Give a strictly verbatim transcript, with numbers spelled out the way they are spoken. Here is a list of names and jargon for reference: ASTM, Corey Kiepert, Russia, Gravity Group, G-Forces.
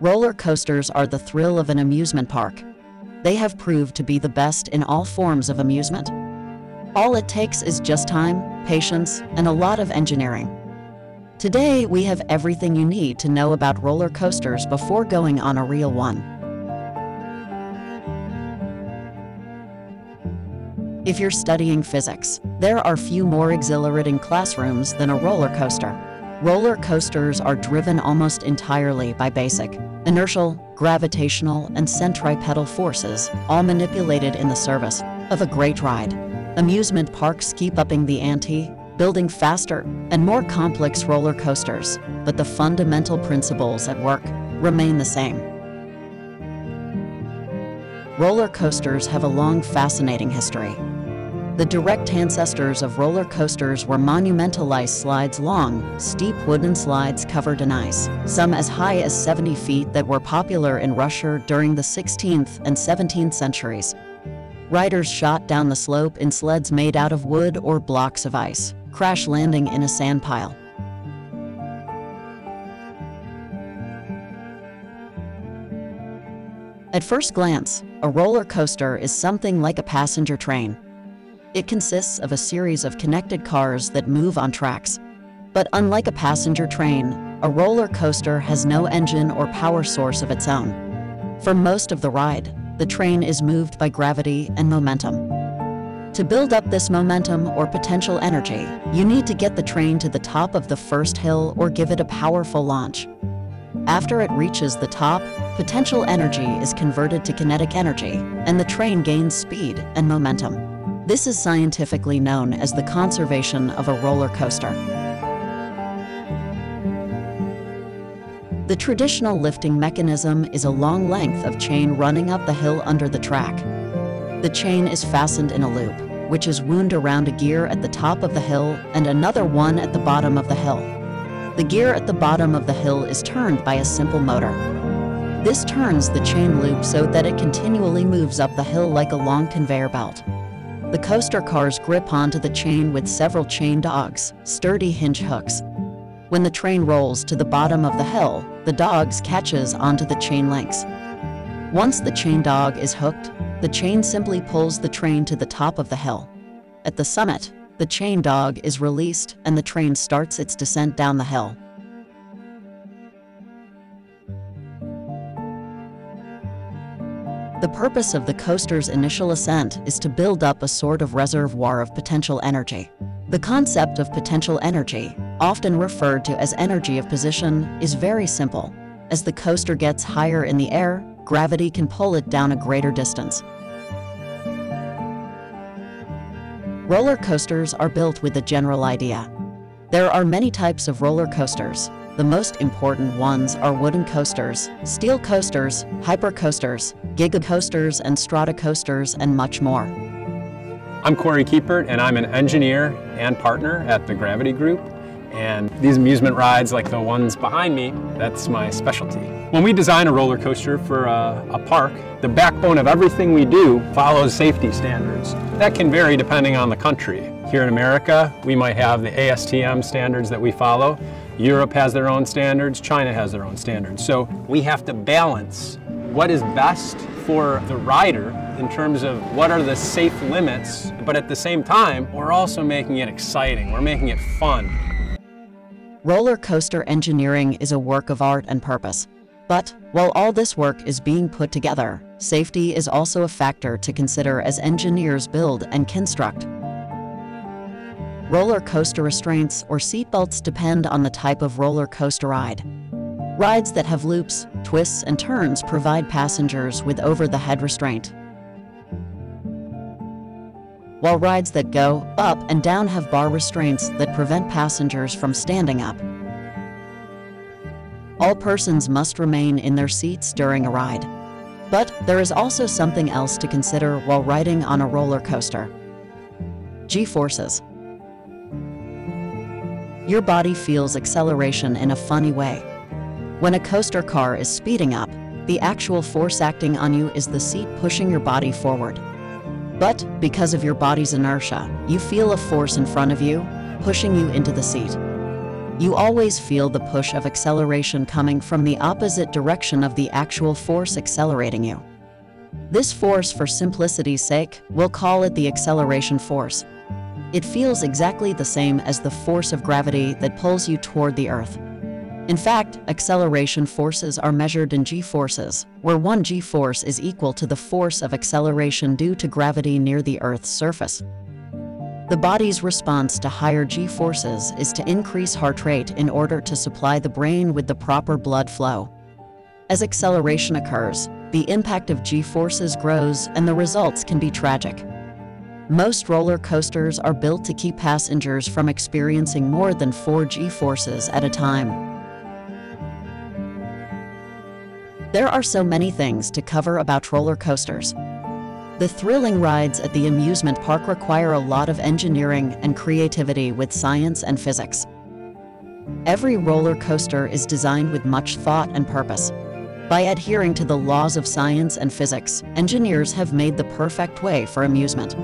Roller coasters are the thrill of an amusement park. They have proved to be the best in all forms of amusement. All it takes is just time, patience, and a lot of engineering. Today, we have everything you need to know about roller coasters before going on a real one. If you're studying physics, there are few more exhilarating classrooms than a roller coaster. Roller coasters are driven almost entirely by basic, inertial, gravitational, and centripetal forces, all manipulated in the service of a great ride. Amusement parks keep upping the ante, building faster and more complex roller coasters, but the fundamental principles at work remain the same. Roller coasters have a long, fascinating history. The direct ancestors of roller coasters were monumental ice slides, long, steep wooden slides covered in ice, some as high as seventy feet, that were popular in Russia during the sixteenth and seventeenth centuries. Riders shot down the slope in sleds made out of wood or blocks of ice, crash landing in a sand pile. At first glance, a roller coaster is something like a passenger train. It consists of a series of connected cars that move on tracks. But unlike a passenger train, a roller coaster has no engine or power source of its own. For most of the ride, the train is moved by gravity and momentum. To build up this momentum or potential energy, you need to get the train to the top of the first hill or give it a powerful launch. After it reaches the top, potential energy is converted to kinetic energy, and the train gains speed and momentum. This is scientifically known as the conservation of a roller coaster. The traditional lifting mechanism is a long length of chain running up the hill under the track. The chain is fastened in a loop, which is wound around a gear at the top of the hill and another one at the bottom of the hill. The gear at the bottom of the hill is turned by a simple motor. This turns the chain loop so that it continually moves up the hill like a long conveyor belt. The coaster cars grip onto the chain with several chain dogs, sturdy hinge hooks. When the train rolls to the bottom of the hill, the dogs catches onto the chain links. Once the chain dog is hooked, the chain simply pulls the train to the top of the hill. At the summit, the chain dog is released and the train starts its descent down the hill. The purpose of the coaster's initial ascent is to build up a sort of reservoir of potential energy. The concept of potential energy, often referred to as energy of position, is very simple. As the coaster gets higher in the air, gravity can pull it down a greater distance. Roller coasters are built with a general idea. There are many types of roller coasters. The most important ones are wooden coasters, steel coasters, hypercoasters, gigacoasters, and stratocoasters, and much more. I'm Corey Kiepert, and I'm an engineer and partner at the Gravity Group. And these amusement rides, like the ones behind me, that's my specialty. When we design a roller coaster for a, a park, the backbone of everything we do follows safety standards. That can vary depending on the country. Here in America, we might have the A S T M standards that we follow. Europe has their own standards, China has their own standards. So we have to balance what is best for the rider in terms of what are the safe limits, but at the same time, we're also making it exciting, we're making it fun. Roller coaster engineering is a work of art and purpose. But while all this work is being put together, safety is also a factor to consider as engineers build and construct. Roller coaster restraints or seatbelts depend on the type of roller coaster ride. Rides that have loops, twists, and turns provide passengers with over-the-head restraint, while rides that go up and down have bar restraints that prevent passengers from standing up. All persons must remain in their seats during a ride. But there is also something else to consider while riding on a roller coaster: G-forces. Your body feels acceleration in a funny way. When a coaster car is speeding up, the actual force acting on you is the seat pushing your body forward. But because of your body's inertia, you feel a force in front of you, pushing you into the seat. you always feel the push of acceleration coming from the opposite direction of the actual force accelerating you. This force, for simplicity's sake, we'll call it the acceleration force. It feels exactly the same as the force of gravity that pulls you toward the Earth. In fact, acceleration forces are measured in g-forces, where one g-force is equal to the force of acceleration due to gravity near the Earth's surface. The body's response to higher g-forces is to increase heart rate in order to supply the brain with the proper blood flow. As acceleration occurs, the impact of g-forces grows and the results can be tragic. Most roller coasters are built to keep passengers from experiencing more than four g-forces at a time. There are so many things to cover about roller coasters. The thrilling rides at the amusement park require a lot of engineering and creativity with science and physics. Every roller coaster is designed with much thought and purpose. By adhering to the laws of science and physics, engineers have made the perfect way for amusement.